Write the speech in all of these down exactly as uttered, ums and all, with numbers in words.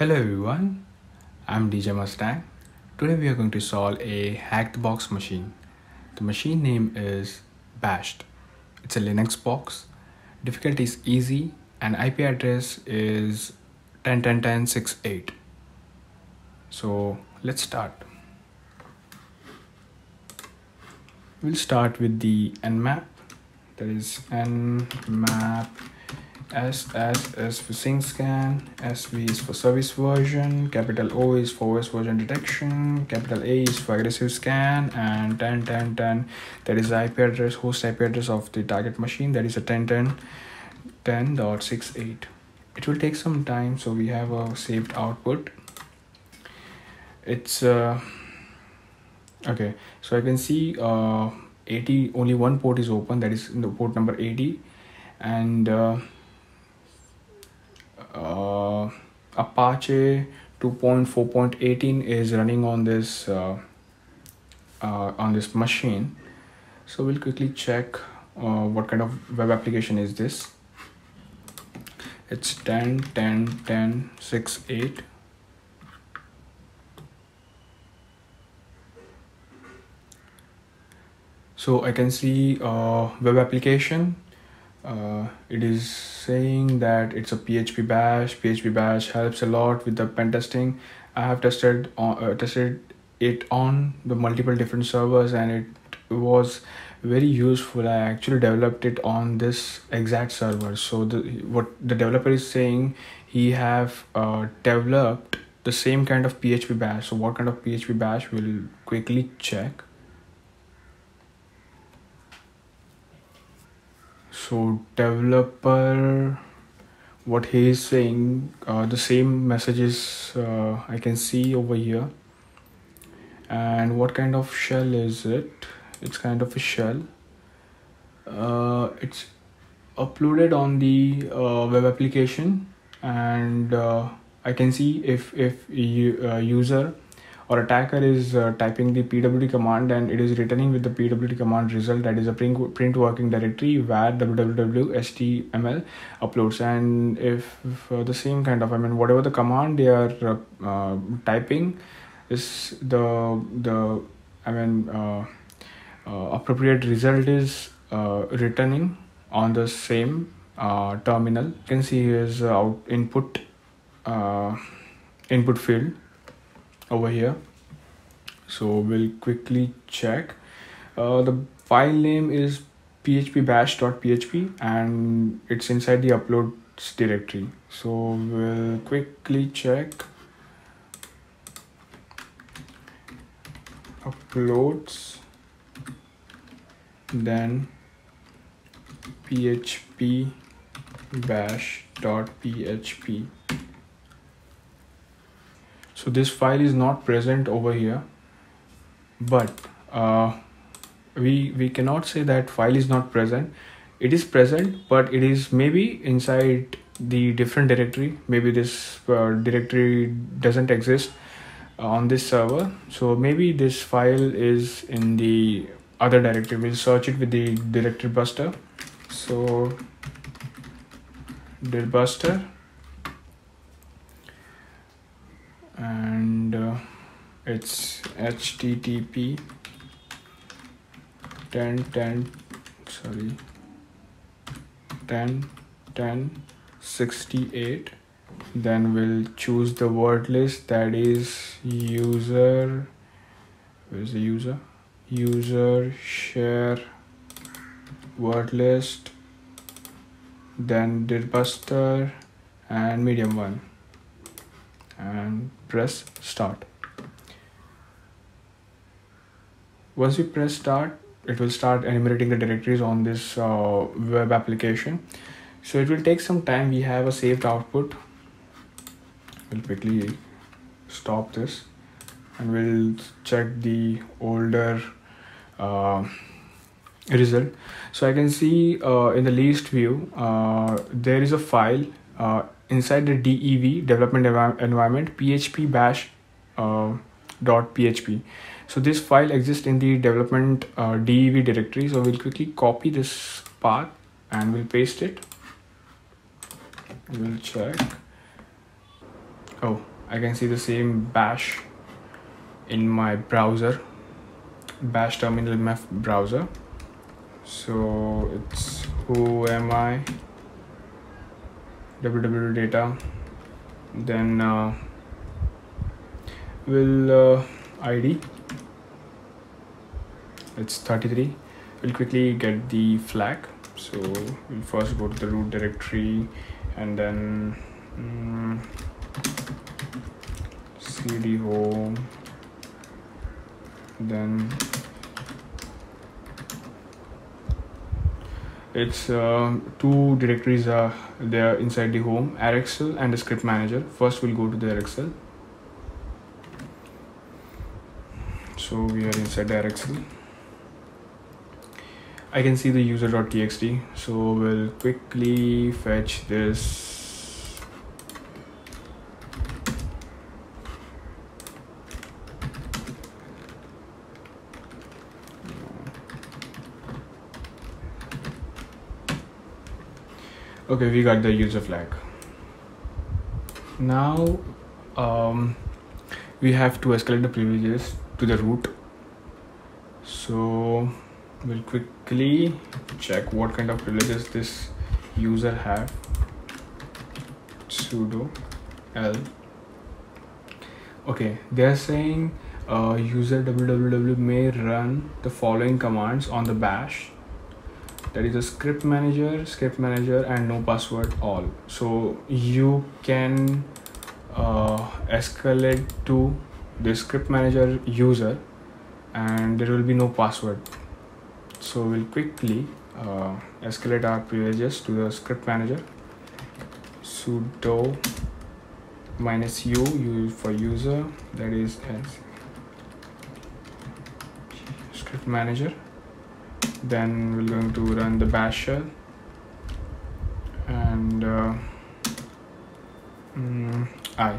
Hello everyone, I'm D J Mustang. Today we are going to solve a hack the box machine. The machine name is Bashed. It's a Linux box. Difficulty is easy and I P address is ten dot ten dot ten dot sixty-eight. So let's start. We'll start with the nmap. That is nmap. S, S, S for sync scan, S V is for service version, capital O is for O S version detection, capital A is for aggressive scan, and ten dot ten dot ten, that is the I P address, host I P address of the target machine, that is a ten dot ten dot ten dot sixty-eight. It will take some time, so we have a saved output. It's uh, okay, so I can see uh, eighty, only one port is open, that is in the port number eighty, and uh, Uh, Apache two point four point eighteen is running on this uh, uh, on this machine, so we'll quickly check uh, what kind of web application is this. It's ten dot ten dot ten dot sixty-eight. So I can see uh, web application. Uh, it is saying that it's a P H P bash. P H P bash helps a lot with the pen testing. I have tested uh, tested it on the multiple different servers and it was very useful. I actually developed it on this exact server. So the what the developer is saying, he have uh, developed the same kind of P H P bash. So what kind of P H P bash? We'll quickly check. So developer, what he is saying, uh, the same messages uh, I can see over here. And what kind of shell is it? It's kind of a shell. Uh, it's uploaded on the uh, web application, and uh, I can see if if a uh, user or attacker is uh, typing the pwd command, and it is returning with the pwd command result, that is a print, print working directory where www.html uploads. And if, if uh, the same kind of, I mean, whatever the command they are uh, uh, typing is the, the I mean, uh, uh, appropriate result is uh, returning on the same uh, terminal. You can see his out input, uh, input field over here. So we'll quickly check. Uh, the file name is phpbash.php and it's inside the uploads directory. So we'll quickly check uploads, then phpbash.php. So this file is not present over here, but uh, we we cannot say that file is not present. It is present, but it is maybe inside the different directory. Maybe this uh, directory doesn't exist on this server. So maybe this file is in the other directory. We'll search it with the directory buster. So dirbuster. And uh, it's H T T P ten ten sorry ten ten sixty-eight. Then we'll choose the word list, that is user, where's the user user share word list, then dirbuster and medium one, and press start. Once you press start, it will start enumerating the directories on this uh, web application. So it will take some time. We have a saved output. We'll quickly stop this and we'll check the older uh, result. So I can see uh, in the list view, uh, there is a file uh, inside the D E V development environment, php bash uh, dot php. So this file exists in the development uh, D E V directory. So we'll quickly copy this path and we'll paste it. We'll check. Oh, I can see the same bash in my browser, bash terminal in my browser. So it's who am I, www data, then uh, will uh, I D, it's thirty-three. We'll quickly get the flag, so we'll first go to the root directory and then um, cd home, then it's uh, two directories are there inside the home, rxl and the script manager. First we'll go to the rxl. So we are inside the rxl. I can see the user.txt, so we'll quickly fetch this. Okay, we got the user flag. Now um, we have to escalate the privileges to the root. So we'll quickly check what kind of privileges this user have. Sudo l. Okay, they're saying uh, user www may run the following commands on the bash, that is a script manager, script manager and no password all. So you can uh, escalate to the script manager user and there will be no password. So we'll quickly uh, escalate our privileges to the script manager. Sudo minus u, u for user, that is as script manager. Then we're going to run the bash shell and uh, mm, I.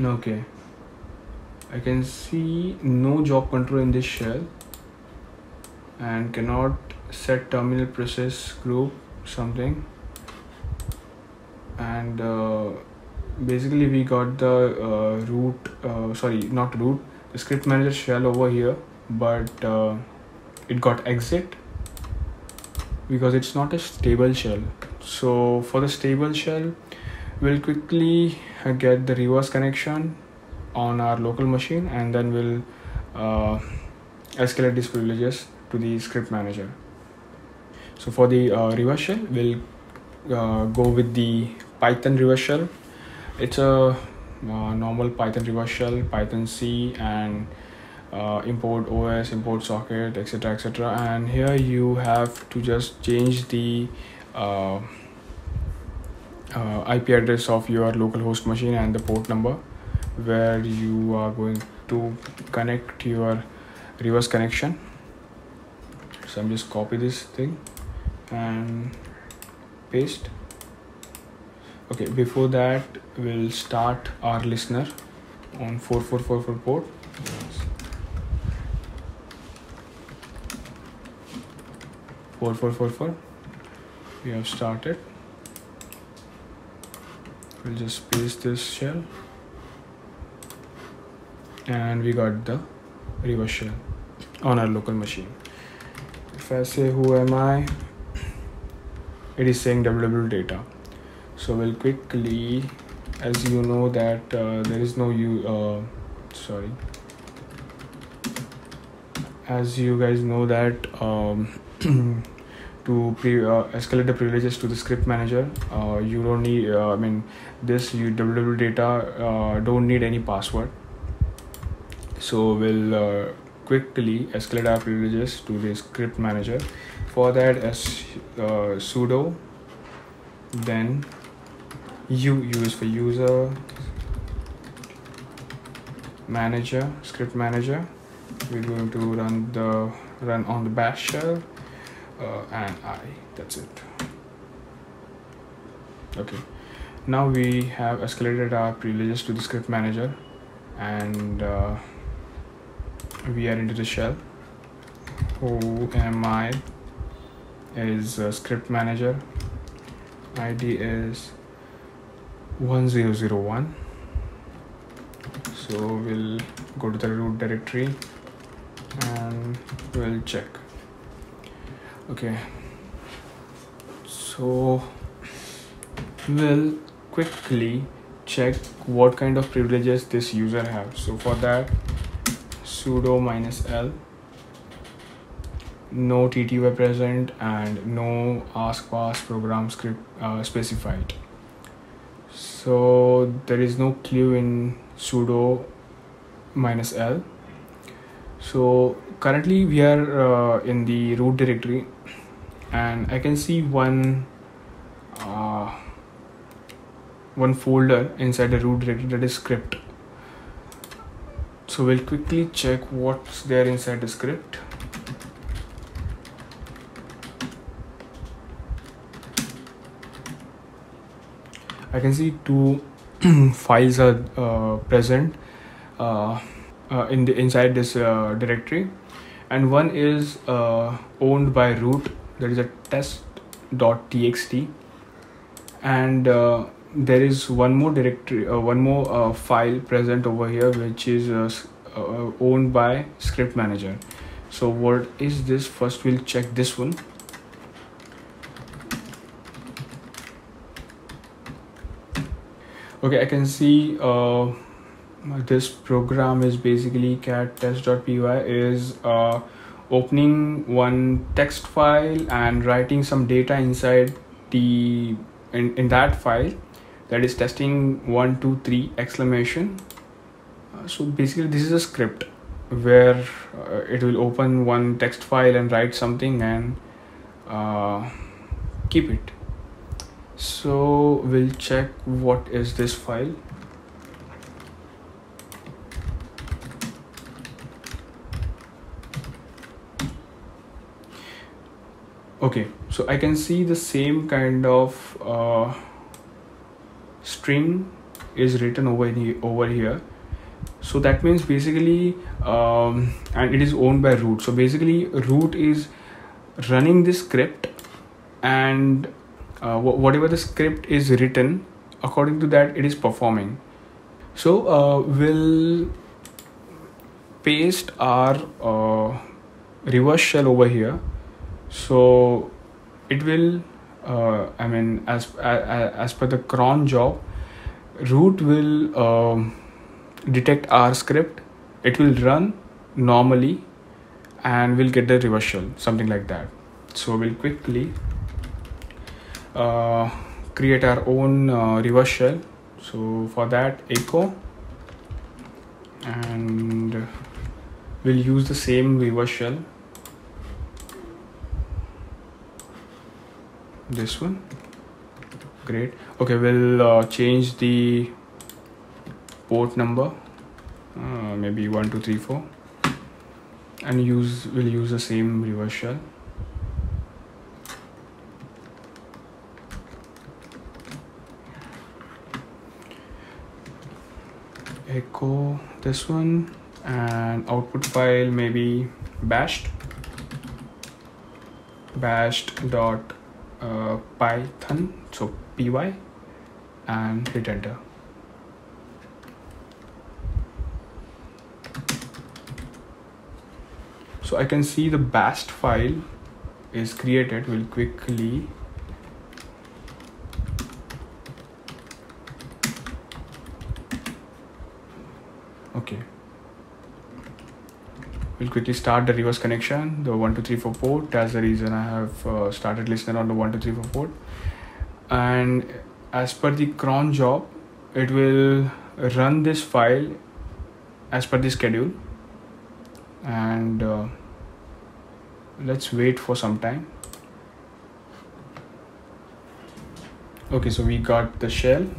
Okay. I can see no job control in this shell and cannot set terminal process group something, and uh, basically we got the uh, root uh, sorry not root the script manager shell over here, but uh, it got exit because it's not a stable shell. So for the stable shell we'll quickly get the reverse connection on our local machine and then we'll uh, escalate these privileges to the script manager. So for the uh, reverse shell we'll uh, go with the Python reverse shell. It's a uh, normal Python reverse shell, Python C, and uh, import O S, import socket, etc, etc. And here you have to just change the uh, uh, I P address of your local host machine and the port number where you are going to connect your reverse connection. So I'm just copy this thing and paste. Okay, before that we'll start our listener on four four four four port. four four four four we have started. We'll just paste this shell and we got the reverse shell on our local machine. If I say who am I, it is saying www data. So we'll quickly, as you know that uh, there is no you uh, sorry as you guys know that um, to pre uh, escalate the privileges to the script manager, uh, you don't need uh, I mean this you www data uh, don't need any password. So we'll uh, quickly escalate our privileges to the script manager. For that, as uh, sudo, then u, u is for user, manager, script manager. We're going to run the run on the bash shell uh, and I. That's it. Okay. Now we have escalated our privileges to the script manager, and Uh, we are into the shell. Who am I is a script manager, I D is one zero zero one. So we'll go to the root directory and we'll check. Okay, so we'll quickly check what kind of privileges this user have. So for that, sudo minus l, no T T were present, and no ask pass program script uh, specified. So there is no clue in sudo minus l. So currently we are uh, in the root directory, and I can see one uh, one folder inside the root directory that is script. So we'll quickly check what's there inside the script. I can see two files are uh, present uh, uh, in the inside this uh, directory, and one is uh, owned by root, that is a test dot t x t, and uh, there is one more directory, uh, one more uh, file present over here, which is uh, uh, owned by script manager. So what is this? First we'll check this one. Okay, I can see uh, this program is basically cat test dot p y is uh, opening one text file and writing some data inside the in, in that file, that is testing one two three exclamation. Uh, so basically this is a script where uh, it will open one text file and write something and uh, keep it. So we'll check what is this file. Okay, so I can see the same kind of uh, string is written over here, over here. So that means basically um, and it is owned by root. So basically root is running this script, and Uh, whatever the script is written, according to that it is performing. So uh, we'll paste our uh, reverse shell over here, so it will uh, I mean as as, as per the cron job, root will um, detect our script, it will run normally, and we'll get the reverse shell, something like that. So we'll quickly Uh, create our own uh, reverse shell. So for that, echo, and we'll use the same reverse shell, this one. Great. Okay, we'll uh, change the port number, uh, maybe one two three four, and use we'll use the same reverse shell. Echo this one, and output file maybe bashed bashed dot uh, python, so py, and hit enter. So I can see the bashed file is created. We'll quickly Okay, we'll quickly start the reverse connection, the one two three four port. That's the reason I have uh, started listener on the one two three four port. And as per the cron job, it will run this file as per the schedule. And uh, let's wait for some time. Okay, so we got the shell.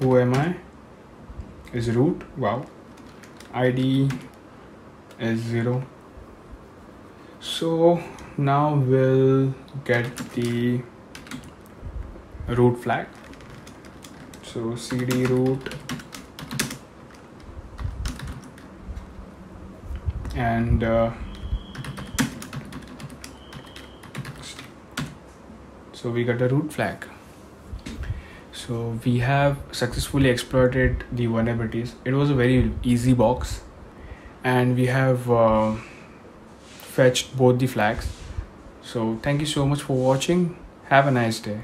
Who am I? Is root. Wow, I D is zero. So now we'll get the root flag. So cd root, and uh, So we got a root flag. So we have successfully exploited the vulnerabilities. It was a very easy box, and we have uh, fetched both the flags. So thank you so much for watching. Have a nice day.